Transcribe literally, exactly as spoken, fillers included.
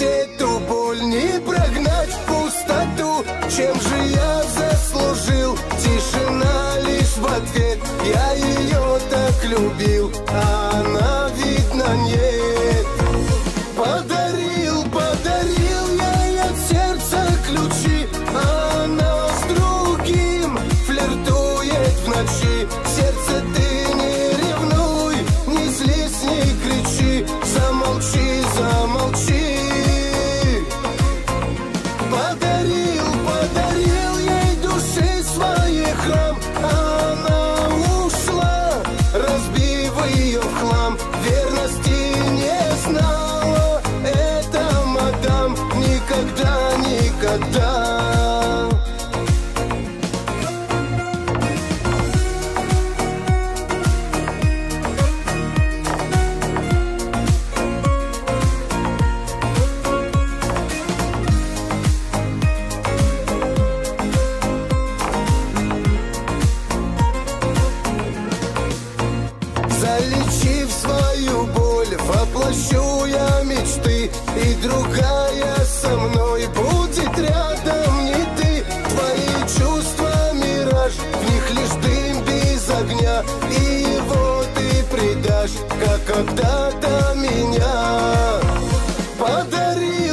Эту боль не прогнать в пустоту. Чем же я заслужил? Тишина лишь в ответ. Я ее так любил, а она, видно, нет. Подарил, подарил я ей от сердца ключи, а она с другим флиртует в ночи. Сердце, ты не ревнуй, не злись, не кричи. Замолчи, замолчи. Залечив свою боль, воплощу я мечты, и другая со мной будет рядом, не ты. Твои чувства мираж, в них лишь дым без огня, и его ты предашь, как когда-то меня подарил.